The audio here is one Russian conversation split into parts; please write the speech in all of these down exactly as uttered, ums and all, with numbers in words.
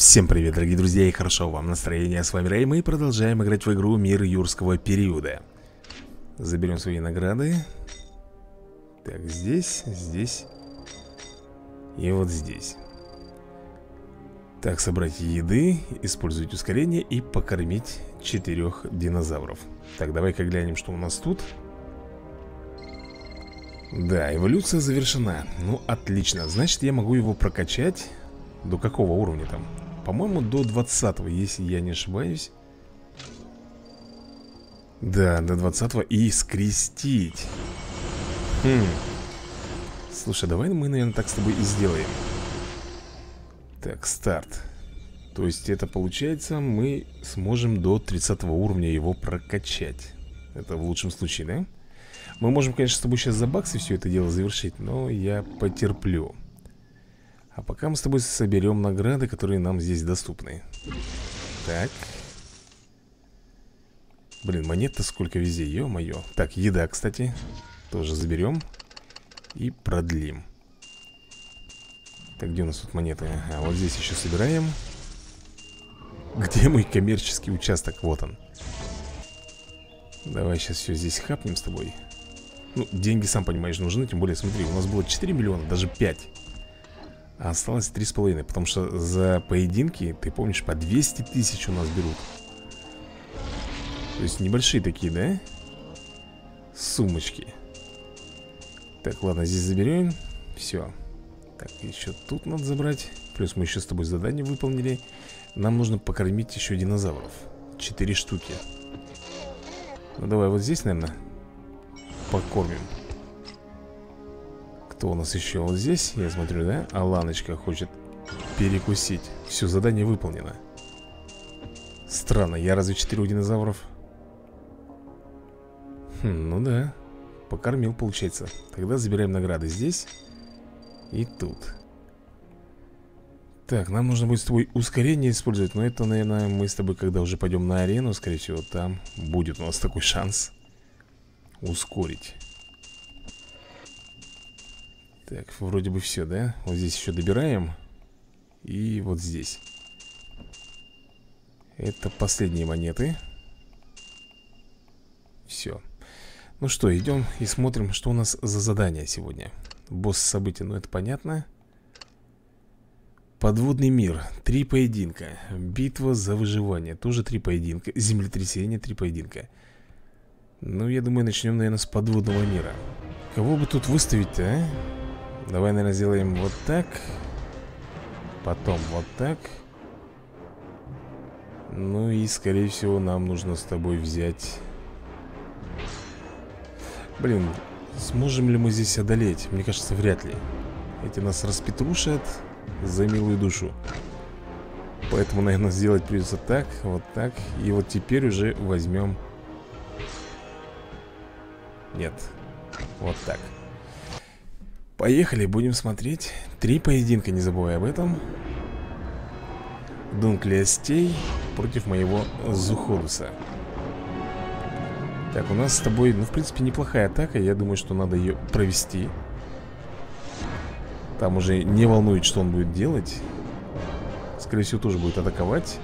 Всем привет, дорогие друзья, и хорошо вам настроения. С вами Рэй, мы продолжаем играть в игру Мир юрского периода. Заберем свои награды. Так, здесь, здесь и вот здесь. Так, собрать еды, использовать ускорение и покормить четырех динозавров. Так, давай-ка глянем, что у нас тут. Да, эволюция завершена. Ну, отлично, значит я могу его прокачать. До какого уровня там? По-моему, до двадцатого, если я не ошибаюсь. Да, до двадцатого и скрестить. Хм. Слушай, давай мы, наверное, так с тобой и сделаем. Так, старт. То есть это получается, мы сможем до тридцатого уровня его прокачать. Это в лучшем случае, да? Мы можем, конечно, с тобой сейчас за баксы все это дело завершить, но я потерплю. А пока мы с тобой соберем награды, которые нам здесь доступны. Так. Блин, монет-то сколько везде, ё-моё. Так, еда, кстати, тоже заберем и продлим. Так, где у нас тут монеты? А вот здесь еще собираем. Где мой коммерческий участок? Вот он. Давай сейчас все здесь хапнем с тобой. Ну, деньги, сам понимаешь, нужны. Тем более, смотри, у нас было четыре миллиона, даже пять. А осталось три с половиной, потому что за поединки, ты помнишь, по двести тысяч у нас берут. То есть небольшие такие, да? Сумочки. Так, ладно, здесь заберем. Все. Так, еще тут надо забрать. Плюс мы еще с тобой задание выполнили. Нам нужно покормить еще динозавров. Четыре штуки. Ну, давай вот здесь, наверное, покормим. Кто у нас еще вот здесь? Я смотрю, да? Аланочка хочет перекусить. Все, задание выполнено. Странно, я разве четырех динозавров? Хм, ну да. Покормил, получается. Тогда забираем награды здесь и тут. Так, нам нужно будет с тобой ускорение использовать. Но это, наверное, мы с тобой, когда уже пойдем на арену, скорее всего, там будет у нас такой шанс ускорить. Так, вроде бы все, да? Вот здесь еще добираем. И вот здесь. Это последние монеты. Все. Ну что, идем и смотрим, что у нас за задание сегодня. Босс события, ну это понятно. Подводный мир. Три поединка. Битва за выживание. Тоже три поединка. Землетрясение. Три поединка. Ну, я думаю, начнем, наверное, с подводного мира. Кого бы тут выставить-то, а? Давай, наверное, сделаем вот так. Потом вот так. Ну и, скорее всего, нам нужно с тобой взять... Блин, сможем ли мы здесь одолеть? Мне кажется, вряд ли. Эти нас распетрушат за милую душу. Поэтому, наверное, сделать придется так, вот так. И вот теперь уже возьмем... Нет. Вот так. Поехали, будем смотреть. Три поединка, не забывай об этом. Дунклеостей против моего Зухоруса. Так, у нас с тобой, ну, в принципе, неплохая атака. Я думаю, что надо ее провести. Там уже не волнует, что он будет делать. Скорее всего, тоже будет атаковать.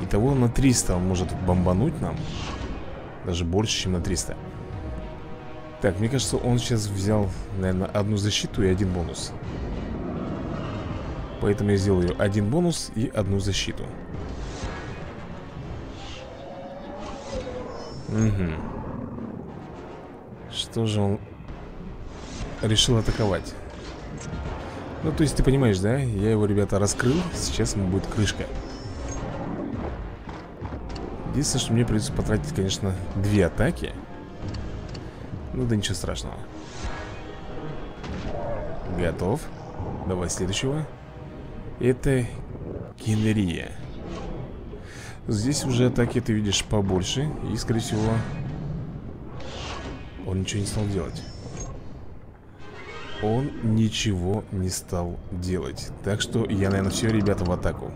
Итого на триста он может бомбануть нам. Даже больше, чем на триста. Так, мне кажется, он сейчас взял, наверное, одну защиту и один бонус. Поэтому я сделаю один бонус и одну защиту. Угу. Что же он решил атаковать? Ну, то есть ты понимаешь, да? Я его, ребята, раскрыл. Сейчас ему будет крышка. Единственное, что мне придется потратить, конечно, две атаки. Ну да ничего страшного. Готов. Давай следующего. Это Генрия. Здесь уже атаки ты видишь побольше. И, скорее всего, он ничего не стал делать. Он ничего не стал делать. Так что я, наверное, все, ребята, в атаку.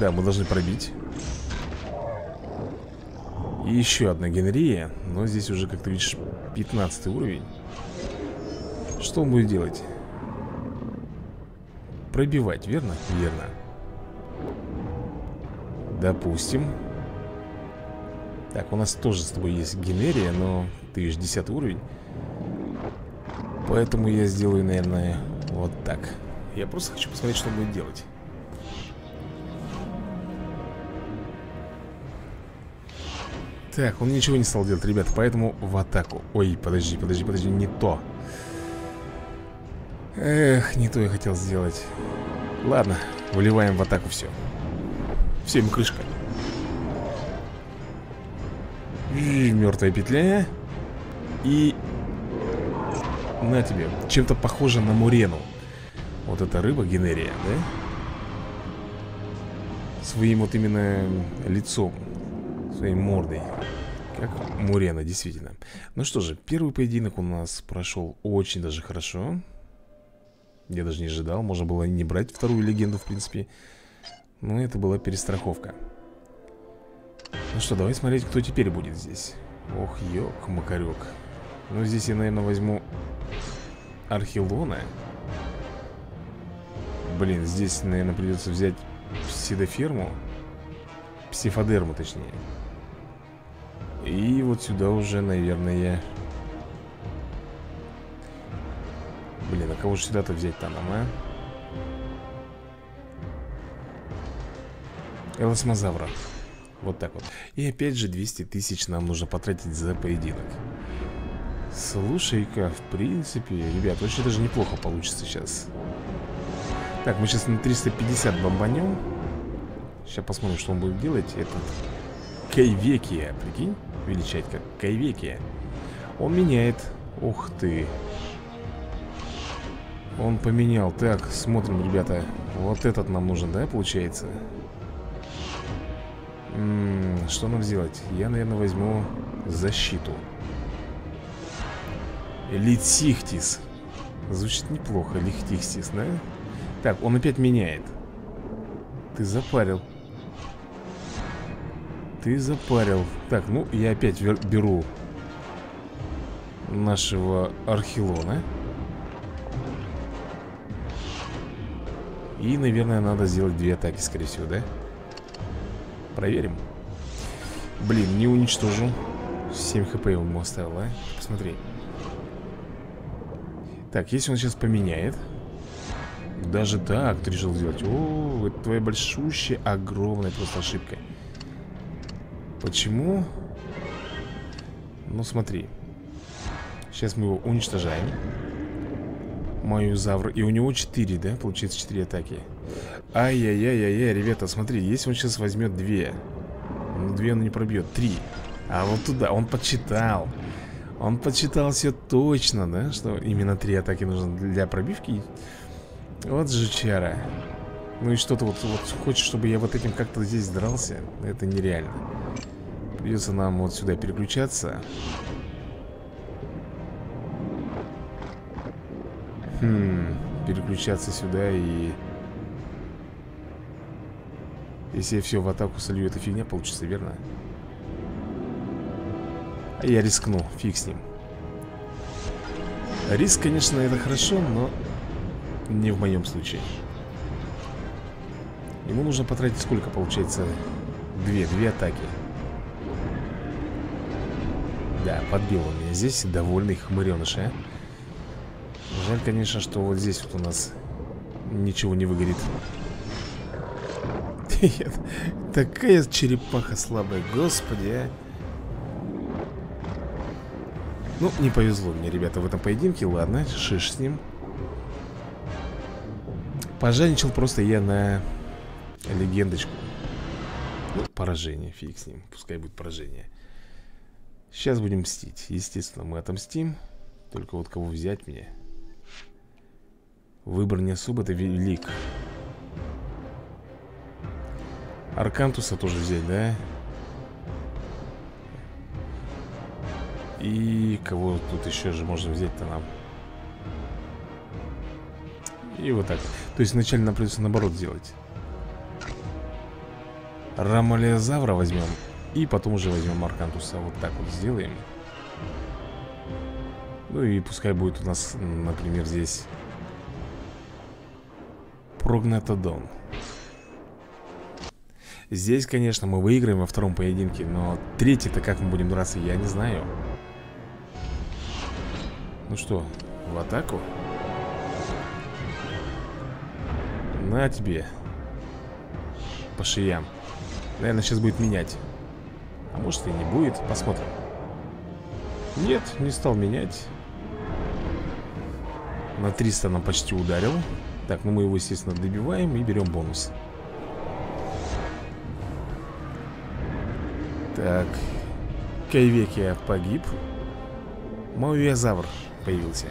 Да, мы должны пробить. И еще одна Генрия. Но здесь уже, как ты видишь, пятнадцатый уровень. Что он будет делать? пробивать, верно? Верно. Допустим. Так, у нас тоже с тобой есть Генерия, но ты же десятый уровень. Поэтому я сделаю, наверное, вот так. Я просто хочу посмотреть, что будет делать. Так, он ничего не стал делать, ребят, поэтому в атаку. Ой, подожди, подожди, подожди, не то. Эх, не то я хотел сделать. Ладно, выливаем в атаку все. Всем крышка. И мертвая петля. И... на тебе. Чем-то похоже на Мурену. Вот эта рыба Генерия, да? Своим вот именно лицом. Своей мордой. Как Мурена, действительно. Ну что же, первый поединок у нас прошел очень даже хорошо. Я даже не ожидал. Можно было не брать вторую легенду, в принципе. Но это была перестраховка. Ну что, давай смотреть, кто теперь будет здесь. Ох, ёк-макарёк. Ну здесь я, наверное, возьму Архелона. Блин, здесь, наверное, придется взять Псидоферму. Псефодерму, точнее. И вот сюда уже, наверное... Блин, а кого же сюда-то взять-то нам, а? Эласмозавра. Вот так вот. И опять же двести тысяч нам нужно потратить за поединок. Слушай-ка, в принципе, ребят, вообще даже неплохо получится сейчас. Так, мы сейчас на триста пятьдесят бомбанем. Сейчас посмотрим, что он будет делать. Этот Кайвекия, прикинь, величать как Кайвекия. Он меняет. Ух ты. Он поменял. Так, смотрим, ребята. Вот этот нам нужен, да, получается? М-м, что нам сделать? Я, наверное, возьму защиту. Литихтис. Звучит неплохо. Лихтихтис, да? Так, он опять меняет. Ты запарил. Ты запарил. Так, ну, я опять беру нашего Архелона. И, наверное, надо сделать две атаки, скорее всего, да? Проверим. Блин, не уничтожу. семь хп ему оставил, а? Посмотри. Так, если он сейчас поменяет. Даже так ты решил сделать. О, это твоя большущая, огромная просто ошибка. Почему? Ну, смотри. Сейчас мы его уничтожаем. Мауиозавр. И у него четыре, да? Получается четыре атаки. Ай-яй-яй-яй-яй, ребята, смотри. Если он сейчас возьмет две, ну, две он не пробьет, три. А вот туда, он подсчитал. Он подсчитал все точно, да? Что именно три атаки нужно для пробивки. Вот же чара. Ну и что-то вот, вот хочешь, чтобы я вот этим как-то здесь дрался? Это нереально. Придется нам вот сюда переключаться. Хм, переключаться сюда и... Если я все в атаку солью, это фигня получится, верно? А я рискну, фиг с ним. Риск, конечно, это хорошо, но... не в моем случае. Ему нужно потратить сколько, получается? Две, две атаки. Да, подбил он меня здесь. Довольный хмыреныш, а. Жаль, конечно, что вот здесь вот у нас ничего не выгорит. Такая черепаха слабая, господи, а. Ну, не повезло мне, ребята, в этом поединке. Ладно, шиш с ним. Пожадничал просто я на легендочку. Ну, поражение, фиг с ним. Пускай будет поражение. Сейчас будем мстить. Естественно, мы отомстим. Только вот кого взять мне? Выбор не особо-то велик. Аркантуса тоже взять, да? И кого тут еще же можно взять-то нам? И вот так. То есть вначале нам придется наоборот сделать. Рамалиозавра возьмем. И потом уже возьмем Аркантуса. Вот так вот сделаем. Ну и пускай будет у нас, например, здесь Прогнатодон. Здесь, конечно, мы выиграем во втором поединке, но третий-то как мы будем драться, я не знаю. Ну что, в атаку? На тебе. По шеям. Наверное, сейчас будет менять. А может и не будет, посмотрим. Нет, не стал менять. На триста нам почти ударил. Так, ну мы его, естественно, добиваем и берем бонус. Так, Кайвекия погиб. Мауиозавр появился.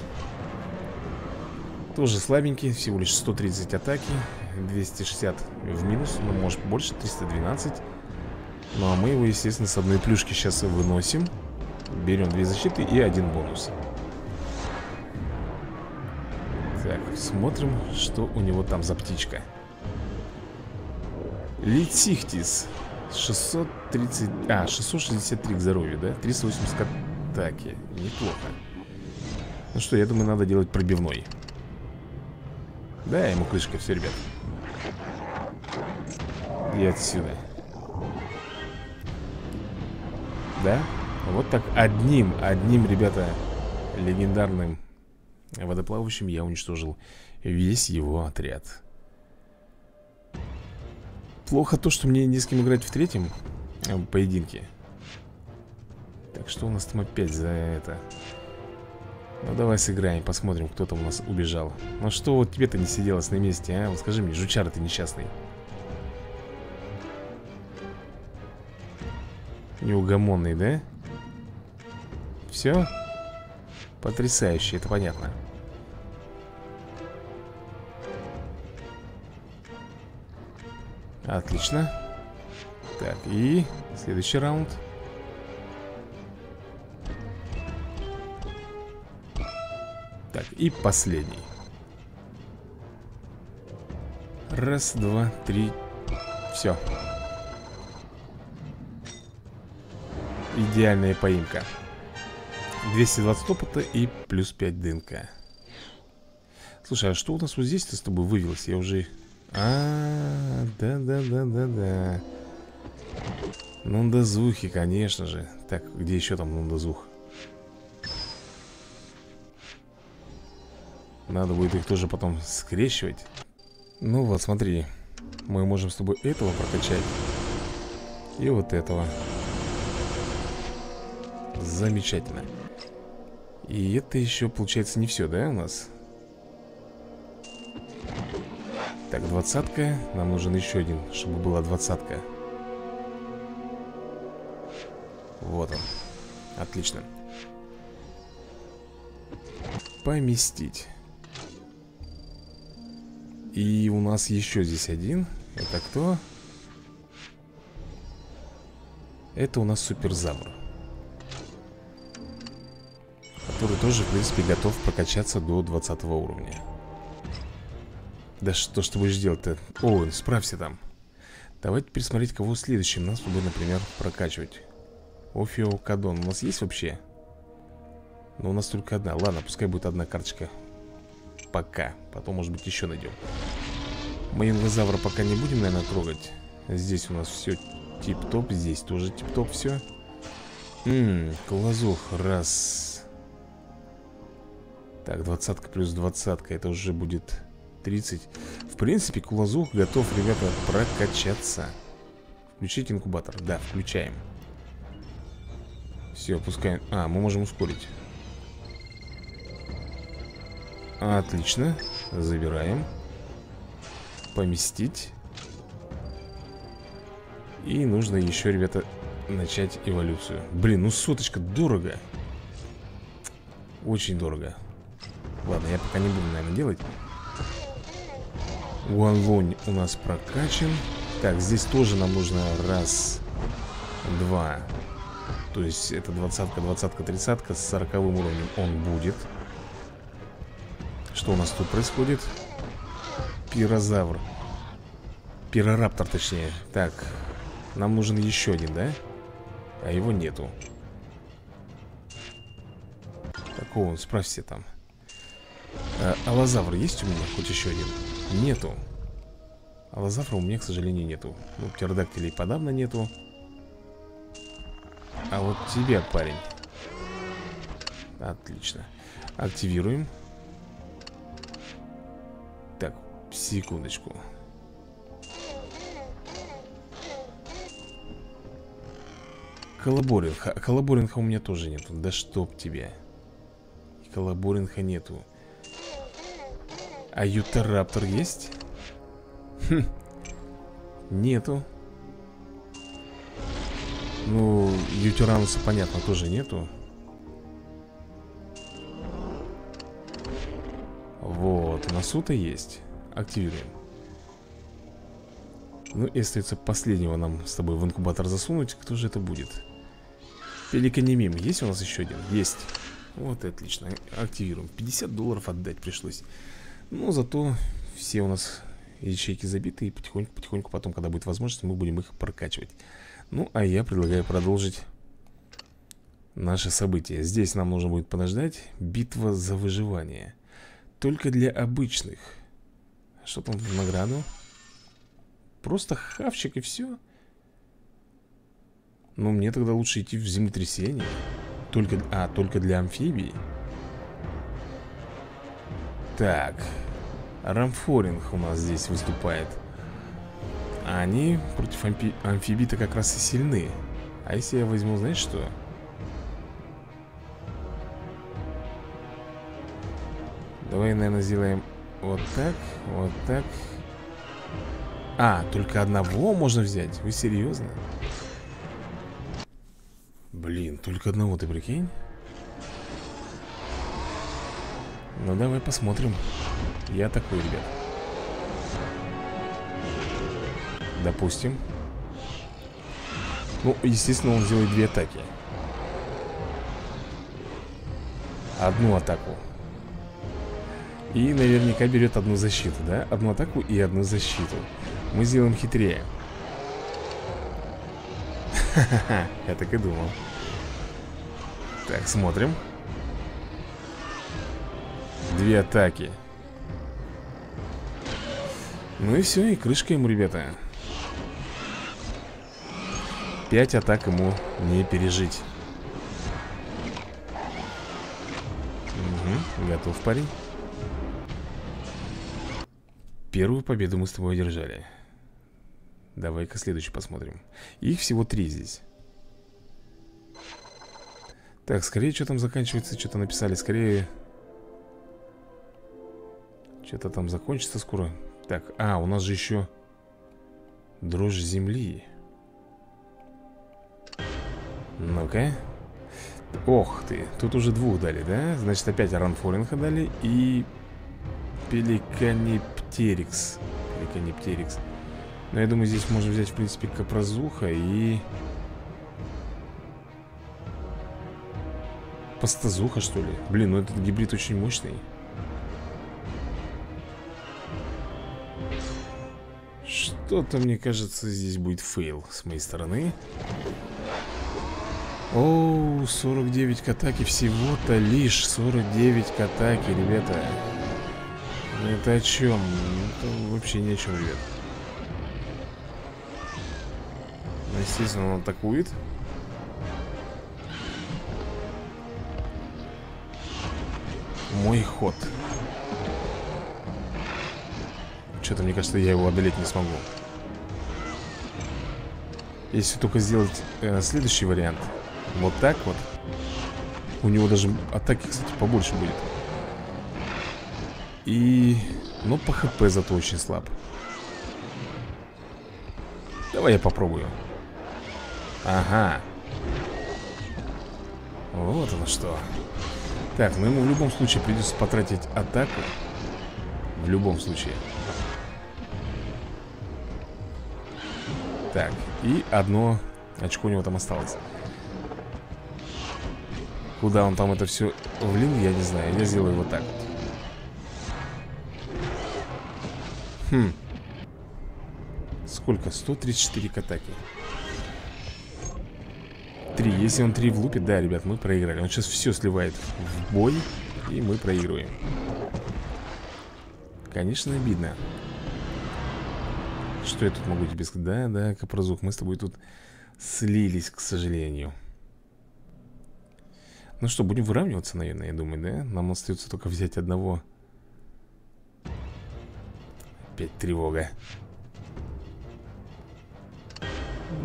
Тоже слабенький, всего лишь сто тридцать атаки, двести шестьдесят в минус, ну может больше, триста двенадцать. Ну а мы его, естественно, с одной плюшки сейчас выносим. Берем две защиты и один бонус. Так, смотрим, что у него там за птичка. Литихтис. шестьсот тридцать... А, шестьсот шестьдесят три к здоровью, да? триста восемьдесят к атаке. Неплохо. Ну что, я думаю, надо делать пробивной. Да, ему крышка, все, ребят. И отсюда. Да? Вот так одним, одним, ребята, легендарным водоплавающим я уничтожил весь его отряд. Плохо то, что мне не с кем играть в третьем поединке. Так, что у нас там опять за это? Ну давай сыграем, посмотрим, кто там у нас убежал. Ну что вот тебе-то не сиделось на месте, а? Вот скажи мне, жучара ты несчастный. Неугомонный, да? Все? Потрясающе, это понятно. Отлично. Так, и следующий раунд. Так, и последний. Раз, два, три. Все. Идеальная поимка. двести двадцать опыта и плюс пять ДНК. Слушай, а что у нас вот здесь-то с тобой вывелось? Я уже... А, да-да-да-да-да. Нундазухи, конечно же. Так, где еще там нундазух? Надо будет их тоже потом скрещивать. Ну вот, смотри. Мы можем с тобой этого прокачать. И вот этого. Замечательно. И это еще, получается, не все, да, у нас? Так, двадцатка. Нам нужен еще один, чтобы была двадцатка. Вот он. Отлично. Поместить. И у нас еще здесь один. Это кто? Это у нас суперзавр, который тоже, в принципе, готов прокачаться до двадцатого уровня. Да что ж ты будешь делать-то? О, справься там. Давайте пересмотреть, кого следующим нас будет, например, прокачивать. Офиокадон у нас есть вообще? Но у нас только одна. Ладно, пускай будет одна карточка. Пока. Потом, может быть, еще найдем. Мы ингозавра пока не будем, наверное, трогать. Здесь у нас все тип-топ. Здесь тоже тип-топ все. Ммм, Кулазух. Раз. Так, двадцатка плюс двадцатка. Это уже будет... тридцать. В принципе, Кулазух готов, ребята, прокачаться. Включить инкубатор. Да, включаем. Все, пускай... А, мы можем ускорить. Отлично. Забираем. Поместить. И нужно еще, ребята, начать эволюцию. Блин, ну соточка дорого. Очень дорого. Ладно, я пока не буду, наверное, делать. Уанлонь у нас прокачан. Так, здесь тоже нам нужно раз, два. То есть это двадцатка, двадцатка, тридцатка. С сороковым уровнем он будет. Что у нас тут происходит? Пирозавр. Пирораптор, точнее. Так, нам нужен еще один, да? А его нету. Такого, справься там. А, аллозавр есть у меня хоть еще один? Нету. Аллозавра у меня, к сожалению, нету. Ну, птердактелей подавно нету. А вот тебя, парень. Отлично. Активируем. Так, секундочку. Колоборинха. Колоборинха у меня тоже нету. Да чтоб тебе. Колоборинха нету. А ютараптор есть? Хм. Нету. Ну, ютарануса, понятно, тоже нету. Вот, у нас ута есть. Активируем. Ну, и остается последнего нам с тобой в инкубатор засунуть. Кто же это будет? Пеликанимим. Есть у нас еще один? Есть. Вот и отлично. Активируем. пятьдесят долларов отдать пришлось. Но зато все у нас ячейки забиты. И потихоньку-потихоньку потом, когда будет возможность, мы будем их прокачивать. Ну, а я предлагаю продолжить наше событие. Здесь нам нужно будет подождать. Битва за выживание. Только для обычных. Что там в награду? Просто хавчик и все. Но мне тогда лучше идти в землетрясение. Только, а, только для амфибий. Так. Рамфоринг у нас здесь выступает. Они против амфи... амфибий-то как раз и сильны. А если я возьму, знаешь что? Давай, наверное, сделаем вот так, вот так. А, только одного можно взять? Вы серьезно? Блин, только одного, ты прикинь? Ну, давай посмотрим. Я такой, ребят. Допустим. Ну, естественно, он делает две атаки. Одну атаку. И наверняка берет одну защиту, да? Одну атаку и одну защиту. Мы сделаем хитрее. Ха-ха-ха, я так и думал. Так, смотрим. Две атаки. Ну и все, и крышка ему, ребята. Пять атак ему не пережить. Угу, готов, парень. Первую победу мы с тобой одержали. Давай-ка следующий посмотрим. Их всего три здесь. Так, скорее, что там заканчивается. Что-то написали, скорее. Что-то там закончится скоро. Так, а, у нас же еще дрожь земли. Ну-ка. Ох ты, тут уже двух дали, да? Значит, опять Ранфоринха дали. И... Пеликаниптерикс. Пеликаниптерикс. Но я думаю, здесь можно взять, в принципе, Капрозуха и... Пастазуха, что ли? Блин, ну этот гибрид очень мощный. Что-то, мне кажется, здесь будет фейл с моей стороны. Оу, сорок девять к атаке всего-то лишь. сорок девять к атаке, ребята. Это о чем? Это вообще не о чем, ребят. Естественно, он атакует. Мой ход. Что-то, мне кажется, я его одолеть не смогу. Если только сделать э, следующий вариант. Вот так вот. У него даже атаки, кстати, побольше будет. И... Но по хп зато очень слаб. Давай я попробую. Ага. Вот оно что. Так, ну ему в любом случае придется потратить атаку. В любом случае. Так, и одно очко у него там осталось. Куда он там это все влил, я не знаю. Я сделаю вот так вот. Хм. Сколько? сто тридцать четыре к атаке. Три. Если он три влупит, да, ребят, мы проиграли. Он сейчас все сливает в бой, и мы проигрываем. Конечно, обидно. что я тут могу тебе сказать? Да, да, Капрозух, мы с тобой тут слились, к сожалению. Ну что, будем выравниваться, наверное, я думаю, да? Нам остается только взять одного. Опять тревога.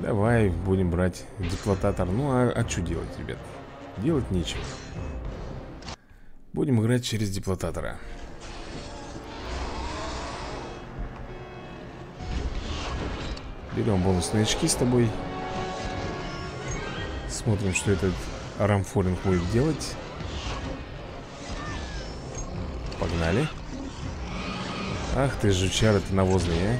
Давай будем брать диплотатор. Ну а, а что делать, ребят? Делать нечего. Будем играть через диплотатора. Берем бонусные очки с тобой. Смотрим, что этот рамфоринг будет делать. Погнали. Ах ты, жучара, ты навозный, а.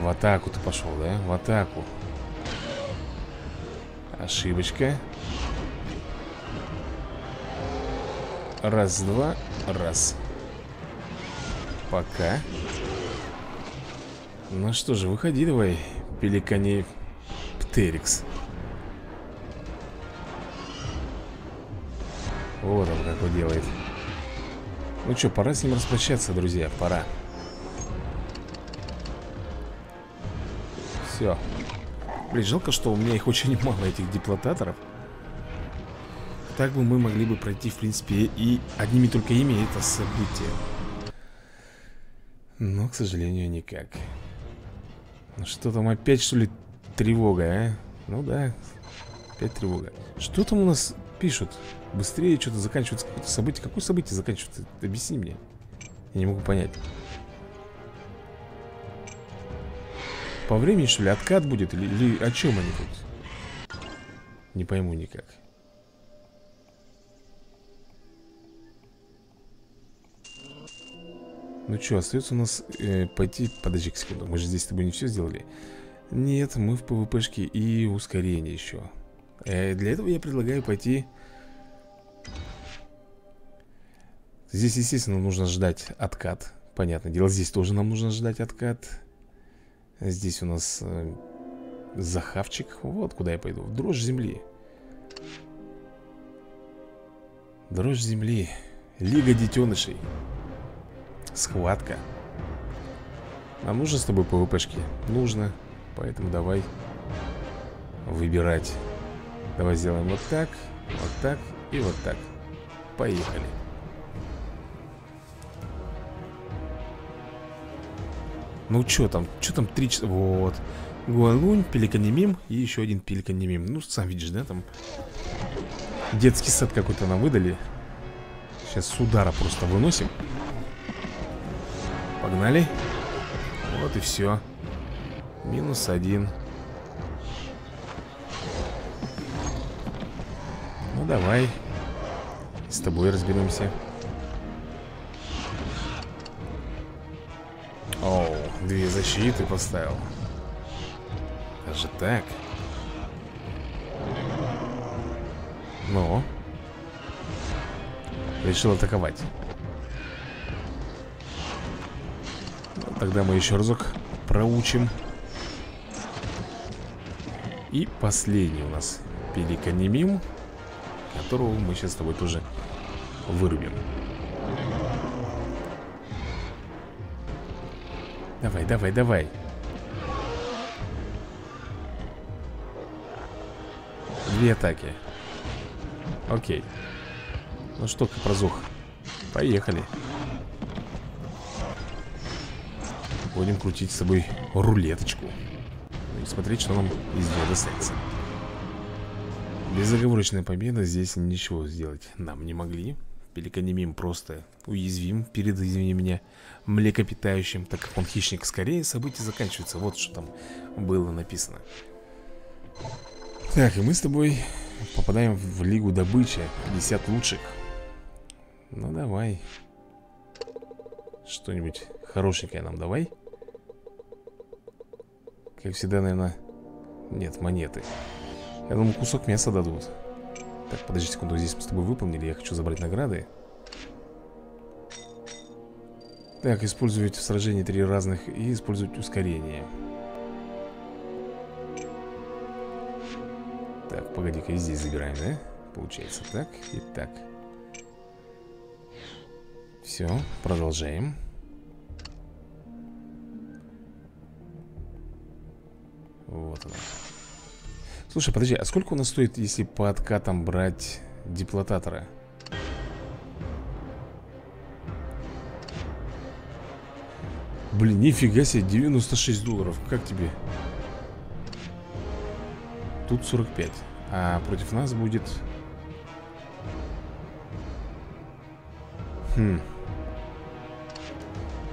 В атаку ты пошел, да? В атаку. Ошибочка. Раз, два, раз. Пока. Ну что же, выходи давай, Пеликаниптерикс. Вот он как он делает. Ну что, пора с ним распрощаться, друзья, пора. Все. Блин, жалко, что у меня их очень мало, этих диплотаторов. Так бы мы могли бы пройти, в принципе, и одними только ими это событие. Но, к сожалению, никак. Ну что там, опять, что ли, тревога, а? Ну да, опять тревога. Что там у нас пишут? Быстрее что-то заканчивается, какое-то событие. Какое событие заканчивается? Объясни мне. Я не могу понять. По времени, что ли, откат будет? Или, или о чем они тут? Не пойму никак. Ну что, остается у нас э, пойти... Подожди секунду, мы же здесь с тобой не все сделали. Нет, мы в пвпшке и ускорение еще. э, Для этого я предлагаю пойти... Здесь, естественно, нужно ждать откат. Понятное дело, здесь тоже нам нужно ждать откат. Здесь у нас э, захавчик. Вот куда я пойду. В дрожь земли. Дрожь земли. Лига детенышей. Схватка. Нам нужно с тобой пвпшки? Нужно. Поэтому давай выбирать. Давай сделаем вот так, вот так и вот так. Поехали. Ну что там, что там три часа, вот Гуалунь, Пеликанимим и еще один Пеликанимим. Ну сам видишь, да, там детский сад какой-то нам выдали. Сейчас с удара просто выносим. Погнали. Вот и все. Минус один. Ну давай с тобой разберемся. Оу, две защиты поставил. Даже так. Ну, решил атаковать. Тогда мы еще разок проучим. И последний у нас Пеликанимим, которого мы сейчас с тобой тоже вырубим. Давай, давай, давай. Две атаки. Окей. Ну что, Капрозух, поехали. Будем крутить с собой рулеточку и смотреть, что нам из нее достанется. Безоговорочная победа. Здесь ничего сделать нам не могли. Пеликанимим просто уязвим перед, извини меня, млекопитающим, так как он хищник. Скорее события заканчиваются. Вот что там было написано. Так, и мы с тобой попадаем в лигу добычи. пятьдесят лучших. Ну давай. Что-нибудь хорошенькое нам давай. Как всегда, наверное. Нет, монеты. Я думаю, кусок мяса дадут. Так, подожди секунду, здесь мы с тобой выполнили. Я хочу забрать награды. Так, использовать в сражении три разных. И использовать ускорение. Так, погоди-ка, и здесь забираем, да? Получается так и так. Все, продолжаем. Вот она. Слушай, подожди, а сколько у нас стоит, если по откатам брать диплотатора? Блин, нифига себе, девяносто шесть долларов. Как тебе? Тут сорок пять. А против нас будет... Хм.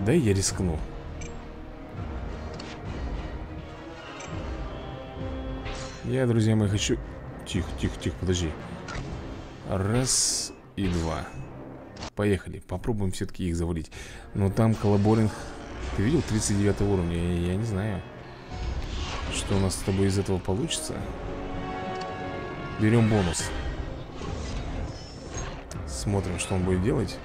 Да я рискну. Я, друзья мои, хочу... Тихо, тихо, тихо, подожди. Раз и два. Поехали, попробуем все-таки их завалить. Но там Колоборинх... Ты видел тридцать девятого уровня? Я, я не знаю, что у нас с тобой из этого получится. Берем бонус. Смотрим, что он будет делать.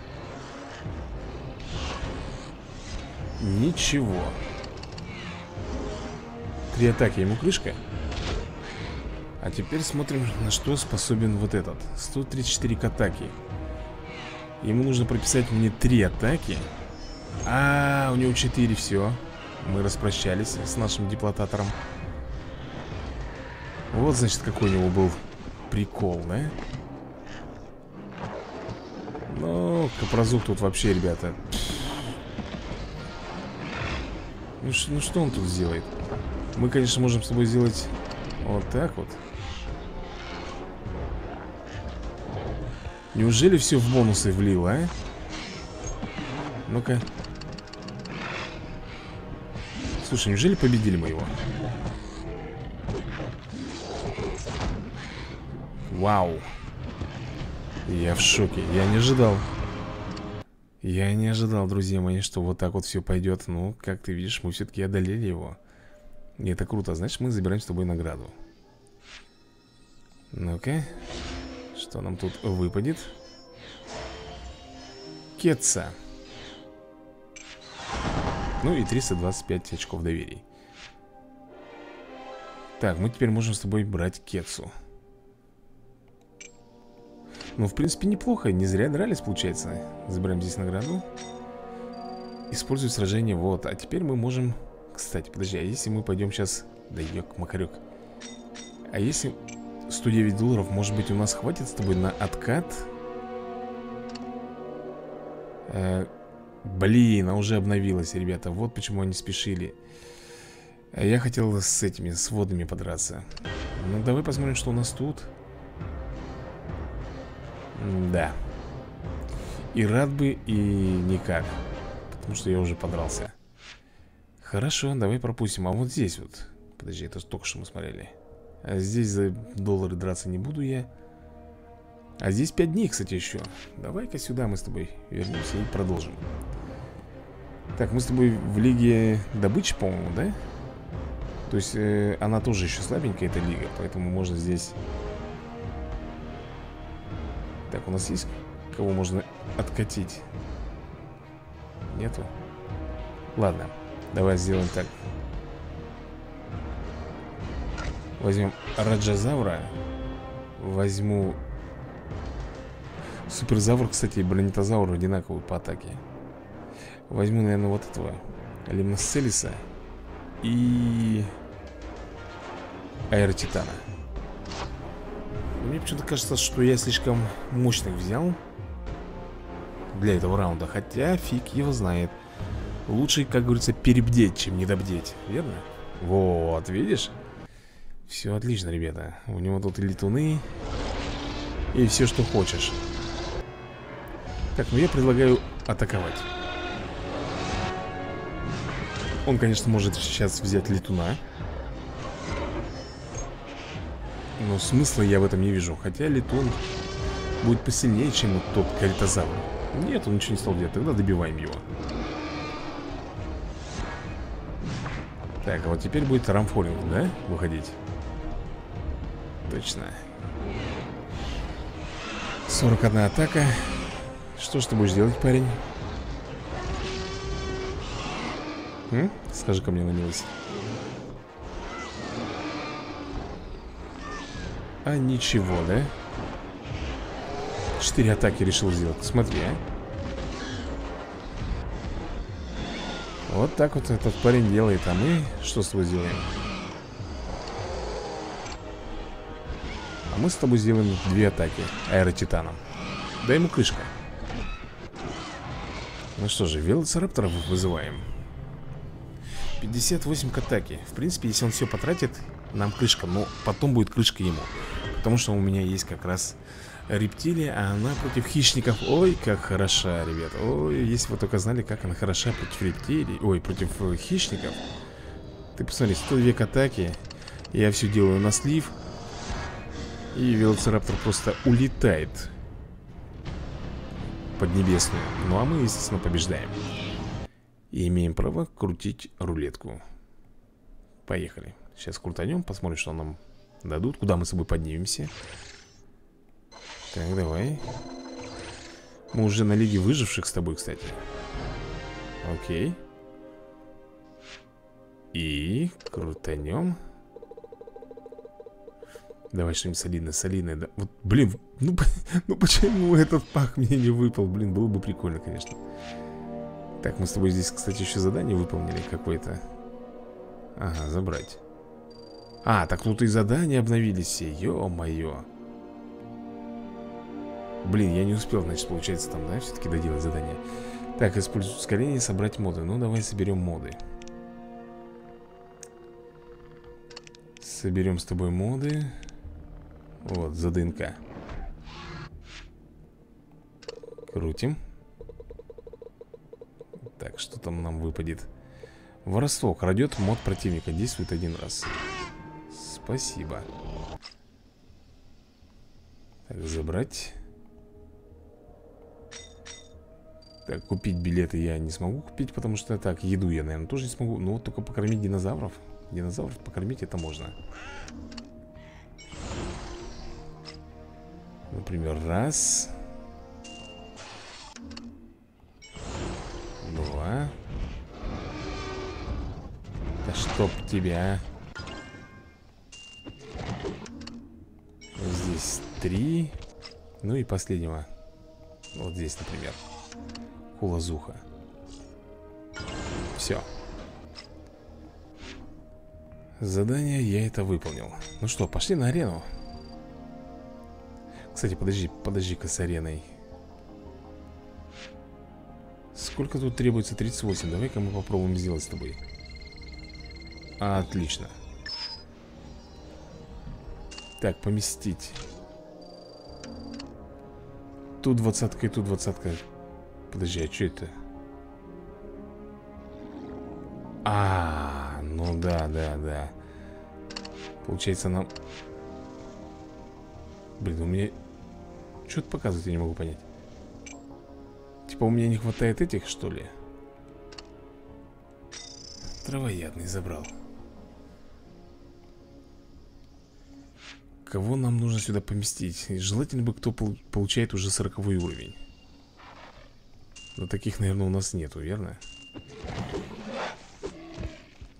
Ничего. Три атаки, ему крышка. А теперь смотрим, на что способен вот этот. Сто тридцать четыре к атаке. Ему нужно прописать мне три атаки. А, у него четыре, все. Мы распрощались с нашим диплотатором. Вот, значит, какой у него был прикол, да? Ну, Капрозух тут вообще, ребята. Ну, ну что он тут сделает? Мы, конечно, можем с тобой сделать вот так вот. Неужели все в бонусы влило, а? Ну-ка. Слушай, неужели победили мы его? Вау. Я в шоке, я не ожидал. Я не ожидал, друзья мои, что вот так вот все пойдет. Ну, как ты видишь, мы все-таки одолели его. И это круто, значит, мы забираем с тобой награду. Ну-ка. Что нам тут выпадет? Кетца. Ну и триста двадцать пять очков доверий. Так, мы теперь можем с тобой брать Кетсу. Ну, в принципе, неплохо. Не зря дрались, получается. Забираем здесь награду. Используем сражение, вот. А теперь мы можем... Кстати, подожди, а если мы пойдем сейчас... Да ёк-макарёк. А если сто девять долларов, может быть, у нас хватит с тобой на откат? Эээ... Блин, она уже обновилась, ребята. Вот почему они спешили. Я хотел с этими, с водами подраться. Ну, давай посмотрим, что у нас тут. Да. И рад бы, и никак. Потому что я уже подрался. Хорошо, давай пропустим. А вот здесь вот. Подожди, это только что мы смотрели. А здесь за доллары драться не буду я. А здесь пять дней, кстати, еще. Давай-ка сюда мы с тобой вернемся и продолжим. Так, мы с тобой в лиге добычи, по-моему, да? То есть э, она тоже еще слабенькая, эта лига. Поэтому можно здесь... Так, у нас есть кого можно откатить? Нету? Ладно, давай сделаем так. Возьмем Раджазавра. Возьму... Суперзавр, кстати, и бронетозавр одинаковые по атаке. Возьму, наверное, вот этого Лимносцелиса и Аэротитана. Мне почему-то кажется, что я слишком мощных взял для этого раунда. Хотя фиг его знает. Лучше, как говорится, перебдеть, чем недобдеть. Верно? Вот, видишь? Все отлично, ребята. У него тут и летуны, и все, что хочешь. Так, ну я предлагаю атаковать. Он, конечно, может сейчас взять летуна. Но смысла я в этом не вижу. Хотя летун будет посильнее, чем вот тот кельтозавр. Нет, он ничего не стал делать. Тогда добиваем его. Так, а вот теперь будет рамфоринг, да? Выходить. Точно. сорок одна атака. Что ж ты будешь делать, парень? М? Скажи ко мне на милость. А ничего, да? Четыре атаки решил сделать. Смотри, а. Вот так вот этот парень делает. А мы что с тобой сделаем? А мы с тобой сделаем две атаки аэротитаном. Дай ему крышка. Ну что же, велоцирапторов вызываем. пятьдесят восемь к атаке. В принципе, если он все потратит, нам крышка. Но потом будет крышка ему. Потому что у меня есть как раз рептилия, а она против хищников. Ой, как хороша, ребят. Ой, если бы вы только знали, как она хороша против рептилий. Ой, против хищников. Ты посмотри, сто два к атаке. Я все делаю на слив. И велоцираптор просто улетает под небесную. Ну а мы, естественно, побеждаем. И имеем право крутить рулетку. Поехали. Сейчас крутанем, посмотрим, что нам дадут. Куда мы с собой поднимемся. Так, давай. Мы уже на лиге выживших с тобой, кстати. Окей. И крутанем. Давай что-нибудь солидное, солидное, да. Вот, блин, ну, ну почему этот пак мне не выпал? Блин, было бы прикольно, конечно. Так, мы с тобой здесь, кстати, еще задание выполнили какое-то. Ага, забрать. А, так тут и задания обновились все, ё-моё. Блин, я не успел, значит, получается там, да, все-таки доделать задание. Так, использовать ускорение и собрать моды. Ну, давай соберем моды. Соберем с тобой моды. Вот, за ДНК. Крутим. Так, что там нам выпадет? Воровство. Крадет мод противника. Действует один раз. Спасибо. Так, забрать. Так, купить билеты я не смогу купить, потому что... Так, еду я, наверное, тоже не смогу. Но вот только покормить динозавров. Динозавров покормить это можно. Например, раз... Два. Да чтоб тебя. Здесь три. Ну и последнего. Вот здесь, например, Кулазуха. Все. Задание я это выполнил. Ну что, пошли на арену. Кстати, подожди, подожди-ка с ареной. Сколько тут требуется? тридцать восемь. Давай-ка мы попробуем сделать с тобой. Отлично. Так, поместить. Тут двадцатка и тут двадцатка. Подожди, а что это? А, ну да, да, да. Получается нам... Блин, у меня... Что-то показывать, я не могу понять. Типа у меня не хватает этих, что ли? Травоядный забрал. Кого нам нужно сюда поместить? И желательно бы, кто пол получает уже сороковой уровень. Но таких, наверное, у нас нету, верно?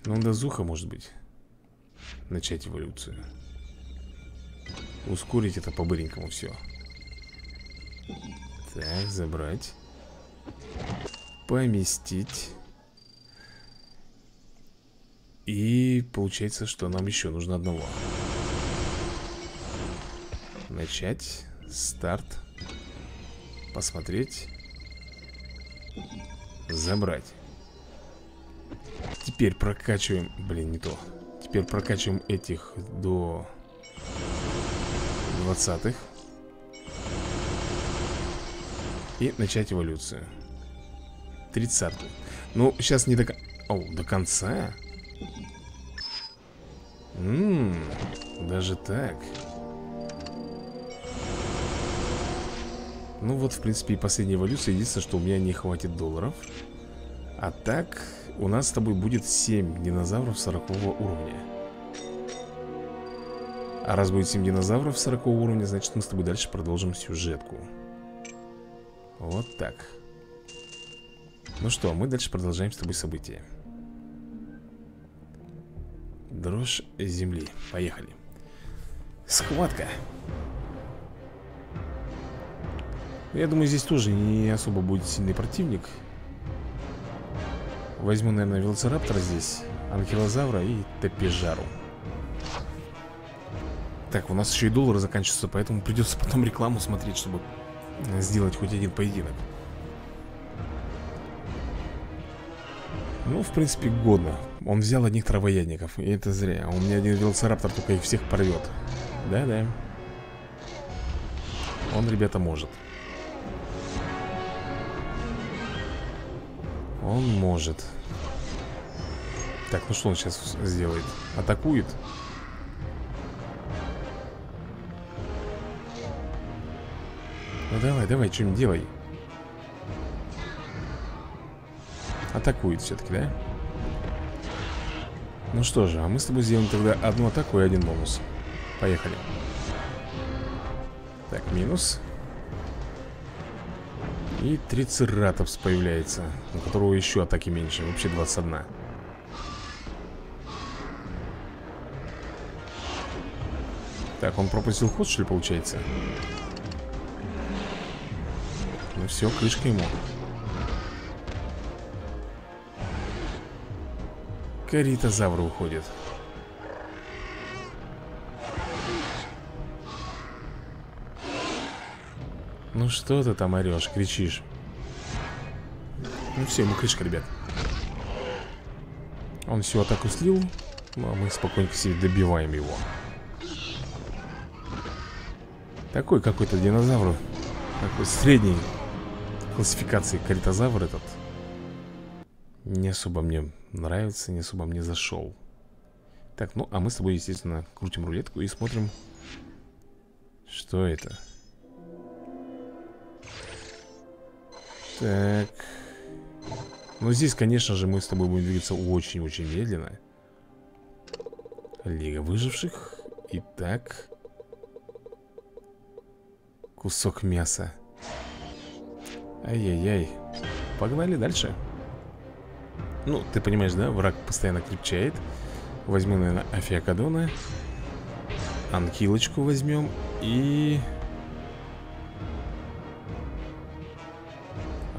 Нундазуха, может быть. Начать эволюцию. Ускорить это по-быренькому все. Так, забрать. Поместить. И получается, что нам еще нужно одного. Начать. Старт. Посмотреть. Забрать. Теперь прокачиваем. Блин, не то. Теперь прокачиваем этих до двадцатых. И начать эволюцию. Тридцатку. Ну, сейчас не до конца. О, до конца? Ммм, даже так. Ну вот, в принципе, и последняя эволюция. Единственное, что у меня не хватит долларов. А так, у нас с тобой будет семь динозавров сорокового уровня. А раз будет семь динозавров сорокового уровня, значит, мы с тобой дальше продолжим сюжетку. Вот так. Ну что, мы дальше продолжаем с тобой события. Дрожь земли. Поехали. Схватка. Я думаю, здесь тоже не особо будет сильный противник. Возьму, наверное, велоцираптора здесь, анхилозавра и топижару. Так, у нас еще и доллары заканчиваются, поэтому придется потом рекламу смотреть, чтобы сделать хоть один поединок. Ну, в принципе, годно. Он взял одних травоядников, и это зря. У меня один велоцираптор только их всех порвет. Да-да. Он, ребята, может. Он может. Так, ну что он сейчас сделает? Атакует? Ну давай, давай, что-нибудь делай. Атакует все-таки, да? Ну что же, а мы с тобой сделаем тогда одну атаку и один бонус. Поехали. Так, минус. И трицератопс появляется, у которого еще атаки меньше, вообще двадцать одна. Так, он пропустил ход, что ли, получается? Ну все, крышка ему. Кельтозавр уходит. Ну что ты там орешь, кричишь? Ну все, ему крышка, ребят. Он всю атаку слил. Ну а мы спокойненько себе добиваем его. Такой какой-то динозавр. Такой средней классификации кельтозавр этот. Не особо мне нравится, не особо мне зашел. Так, ну а мы с тобой, естественно, крутим рулетку и смотрим, что это. Так. Ну здесь, конечно же, мы с тобой будем двигаться очень-очень медленно. Лига выживших. Итак. Кусок мяса. Ай-яй-яй. Погнали дальше. Ну, ты понимаешь, да? Враг постоянно крепчает. Возьму, наверное, Афиакадона. Анкилочку возьмем. И...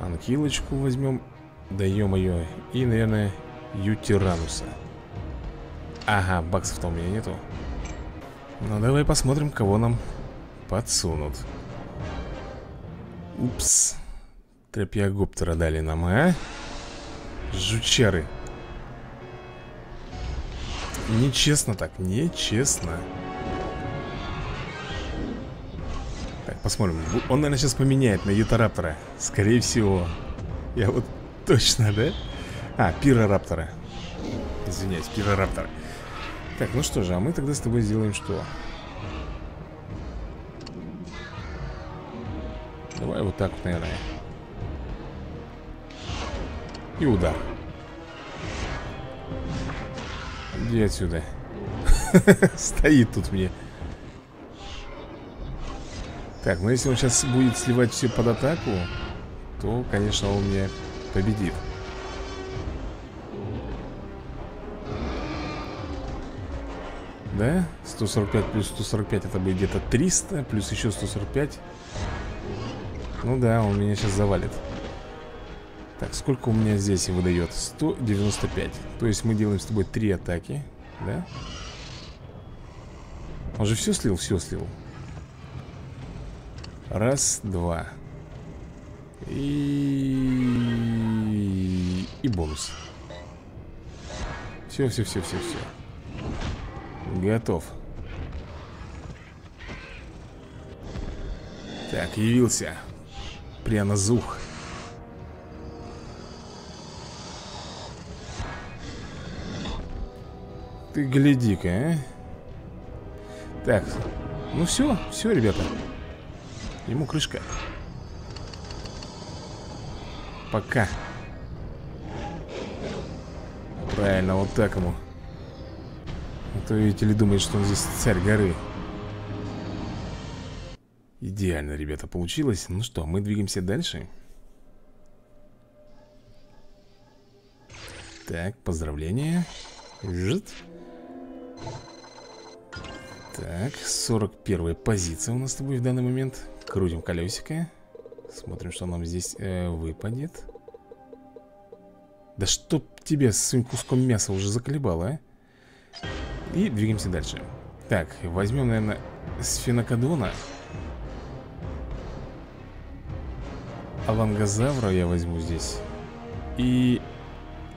Анкилочку возьмем. Да ё-моё. И, наверное, Ютирануса. Ага, баксов-то у меня нету. Ну, давай посмотрим, кого нам подсунут. Упс. Тропиогоптера дали нам, а? Жучары. Нечестно так, нечестно. Посмотрим, он, наверное, сейчас поменяет на Ютараптора. Скорее всего. Я вот точно, да? А, Пирораптора. Извиняюсь, Пирораптора. Так, ну что же, а мы тогда с тобой сделаем что? Давай вот так вот, наверное. И удар. Иди отсюда. Стоит тут мне. Так, ну если он сейчас будет сливать все под атаку, то, конечно, он меня победит. Да? сто сорок пять плюс сто сорок пять, это будет где-то триста, плюс еще сто сорок пять. Ну да, он меня сейчас завалит. Так, сколько у меня здесь и выдает? сто девяносто пять. То есть мы делаем с тобой три атаки, да? Он же все слил, все слил. Раз, два. И... И бонус. Все, все, все, все, все. Готов. Так, явился Птеранозух. Ты гляди-ка, а? Так, ну все, все, ребята. Ему крышка. Пока. Правильно, вот так ему. А то, видите ли, думает, что он здесь царь горы. Идеально, ребята, получилось. Ну что, мы двигаемся дальше. Так, поздравления. Жит. Так, сорок первая позиция у нас с тобой в данный момент. Крутим колесико. Смотрим, что нам здесь э, выпадет. Да чтоб тебе с своим куском мяса уже заколебало, а? И двигаемся дальше. Так, возьмем, наверное, сфенокодона. Алангозавра я возьму здесь. И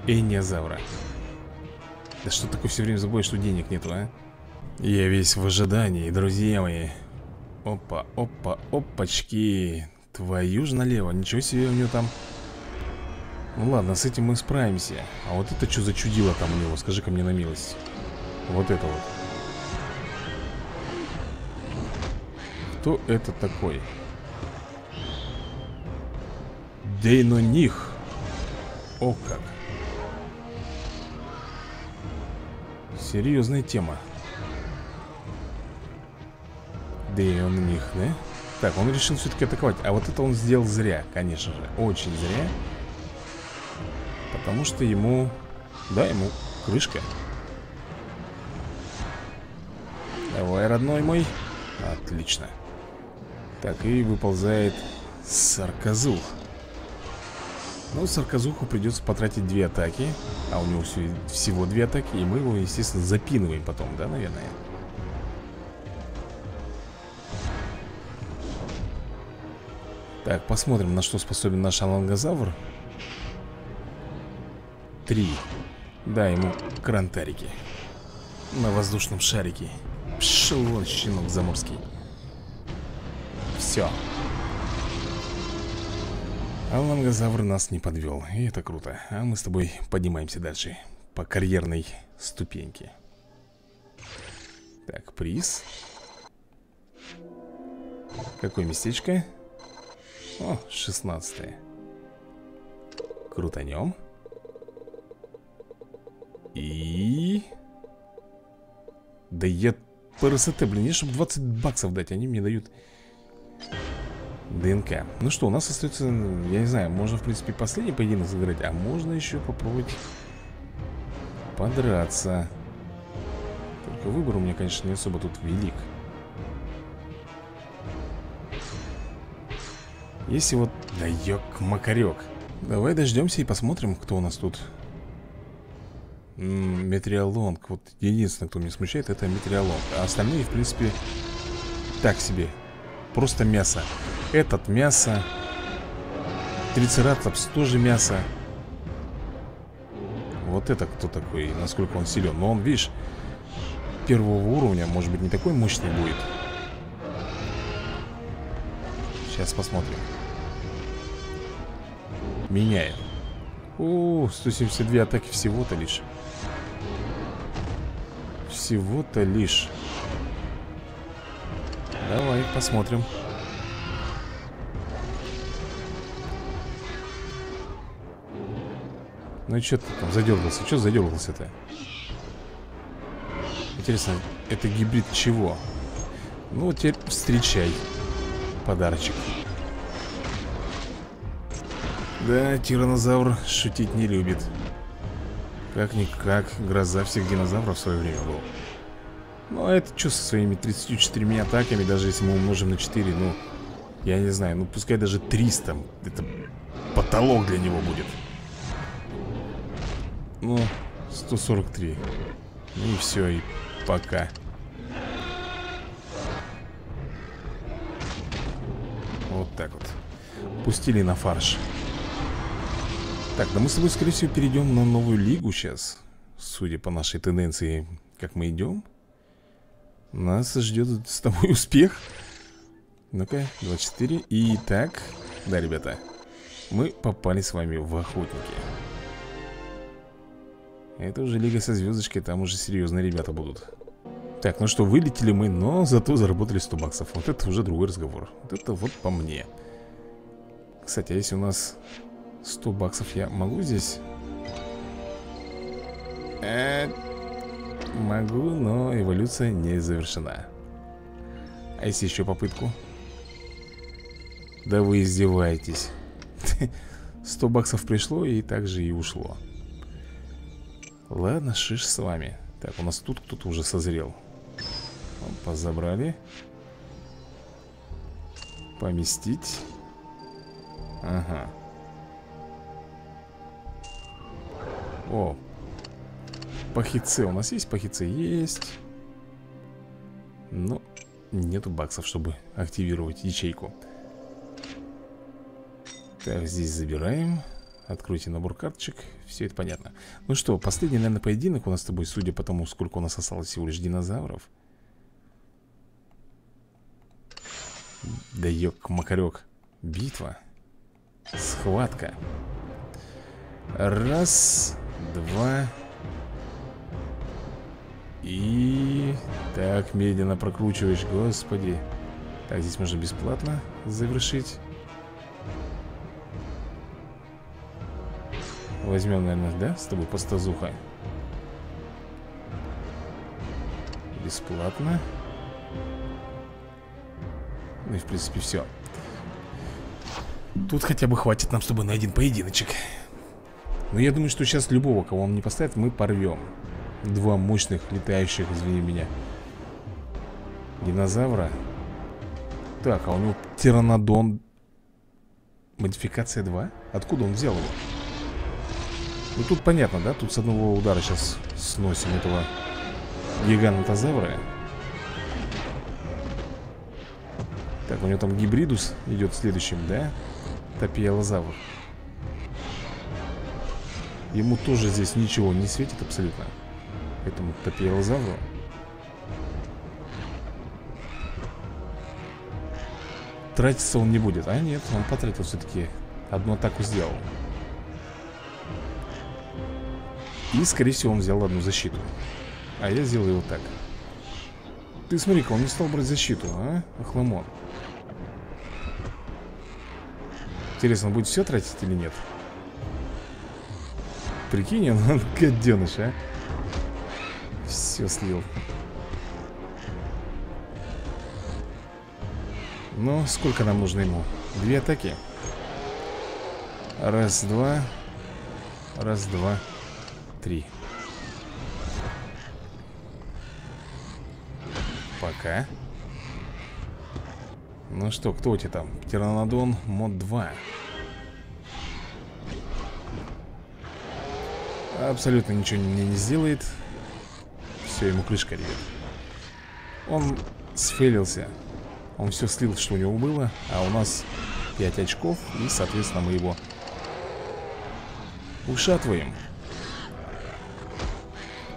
эниозавра. Да что такое все время забываешь, что денег нету, а? Я весь в ожидании, друзья мои. Опа, опа, опачки. Твою же налево, ничего себе у него там. Ну ладно, с этим мы справимся. А вот это что за чудило там у него? Скажи-ка мне на милость. Вот это вот. Кто это такой? Дейноних. О как. Серьезная тема. Дейноних, да? Так, он решил все-таки атаковать. А вот это он сделал зря, конечно же. Очень зря. Потому что ему... Да, ему крышка. Давай, родной мой. Отлично. Так, и выползает Сарказух. Ну, Сарказуху придется потратить две атаки. А у него все, всего две атаки. И мы его, естественно, запинываем потом, да, наверное? Так, посмотрим, на что способен наш Алангозавр. Три. Да, ему крантарики. На воздушном шарике. Пшел вон, щенок заморский. Все. Алангозавр нас не подвел. И это круто. А мы с тобой поднимаемся дальше. По карьерной ступеньке. Так, приз. Какое местечко? О, шестнадцатое. Крутанем. И... Да я ПРСТ, блин, я чтобы двадцать баксов дать, они мне дают ДНК. Ну что, у нас остается, я не знаю, можно, в принципе, последний поединок сыграть, а можно еще попробовать подраться. Только выбор у меня, конечно, не особо тут велик. Если вот... Да ёк-макарёк. Давай дождемся и посмотрим, кто у нас тут. Метриолонг. Вот единственное, кто меня смущает, это метриолонг. А остальные, в принципе, так себе. Просто мясо. Этот мясо. Трицератопс тоже мясо. Вот это кто такой? Насколько он силен? Но он, видишь, первого уровня, может быть, не такой мощный будет. Сейчас посмотрим. Меняем. О, сто семьдесят две атаки всего-то лишь. Всего-то лишь. Давай, посмотрим. Ну и что ты там задергался? Что задергался-то? Интересно, это гибрид чего? Ну, вот теперь встречай. Подарочек. Да, тиранозавр шутить не любит. Как-никак, гроза всех динозавров в свое время был. Ну, а это что со своими тридцатью четырьмя атаками, даже если мы умножим на четыре, ну, я не знаю, ну, пускай даже триста, это потолок для него будет. Ну, сто сорок три. Ну и все, и пока. Вот так вот. Пустили на фарш. Так, да мы с тобой, скорее всего, перейдем на новую лигу сейчас. Судя по нашей тенденции, как мы идем, нас ждет с тобой успех. Ну-ка, двадцать четыре. И так, да, ребята, мы попали с вами в охотники. Это уже лига со звездочкой, там уже серьезные ребята будут. Так, ну что, вылетели мы, но зато заработали сто баксов. Вот это уже другой разговор. Вот это вот по мне. Кстати, а если у нас... сто баксов я могу здесь? Э, могу, но эволюция не завершена. А если еще попытку? Да вы издеваетесь. сто баксов пришло и также и ушло. Ладно, шиш с вами. Так, у нас тут кто-то уже созрел. Опа, забрали. Поместить. Ага. О, пахице. У нас есть пахице? Есть. Но нету баксов, чтобы активировать ячейку. Так, здесь забираем. Откройте набор карточек. Все это понятно. Ну что, последний, наверное, поединок у нас с тобой, судя по тому, сколько у нас осталось всего лишь динозавров. Да ёк-макарёк. Битва. Схватка. Раз, два. И... Так, медленно прокручиваешь, господи. Так, здесь можно бесплатно завершить. Возьмем, наверное, да, с тобой пастозуха. Бесплатно. Ну и, в принципе, все. Тут хотя бы хватит нам с тобой на один поединочек. Но я думаю, что сейчас любого, кого он не поставит, мы порвем. Два мощных летающих, извини меня, динозавра. Так, а у него птеранодон. Модификация два? Откуда он взял его? Ну тут понятно, да? Тут с одного удара сейчас сносим этого гигантозавра. Так, у него там гибридус идет следующим, да? Топиалозавр. Ему тоже здесь ничего не светит абсолютно. Этому топиалозавру. Тратиться он не будет. А нет, он потратил все-таки. Одну атаку сделал. И, скорее всего, он взял одну защиту. А я сделал его так. Ты смотри-ка, он не стал брать защиту, а? Охламон. Интересно, он будет все тратить или нет? Прикинь, он, он гаденыш, а? Все слил. Ну, сколько нам нужно ему? Две атаки. Раз, два. Раз, два. Три. Пока. Ну что, кто у тебя там? Птеранодон мод два. Абсолютно ничего мне не сделает. Все, ему крышка, ребят. Он сфейлился. Он все слил, что у него было. А у нас пять очков. И, соответственно, мы его ушатываем.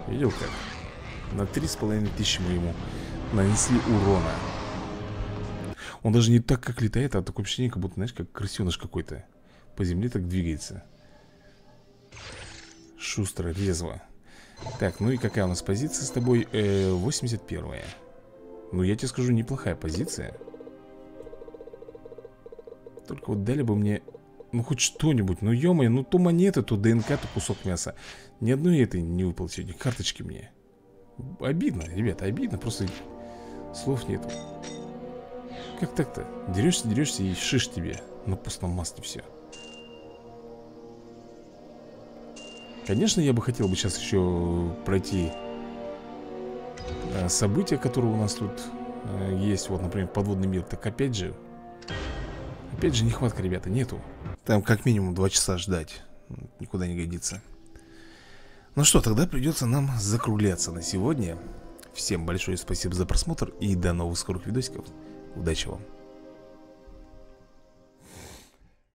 Видел как? На три с половиной тысячи мы ему нанесли урона. Он даже не так, как летает, а такое ощущение, как будто, знаешь, как крысеныш какой-то. По земле так двигается. Шустро, резво. Так, ну и какая у нас позиция с тобой? Э, восемьдесят первая. Ну, я тебе скажу, неплохая позиция. Только вот дали бы мне... Ну хоть что-нибудь, ну ё-моё, ну то монеты, то ДНК, то кусок мяса. Ни одной этой не выпало сегодня, карточки мне. Обидно, ребята, обидно, просто слов нету. Как так-то? Дерешься, дерешься и шиш тебе на пустом масле все. Конечно, я бы хотел бы сейчас еще пройти события, которые у нас тут есть. Вот, например, подводный мир, так опять же. Опять же, нехватка, ребята, нету. Там как минимум два часа ждать. Никуда не годится. Ну что, тогда придется нам закругляться на сегодня. Всем большое спасибо за просмотр и до новых скорых видосиков. Удачи вам.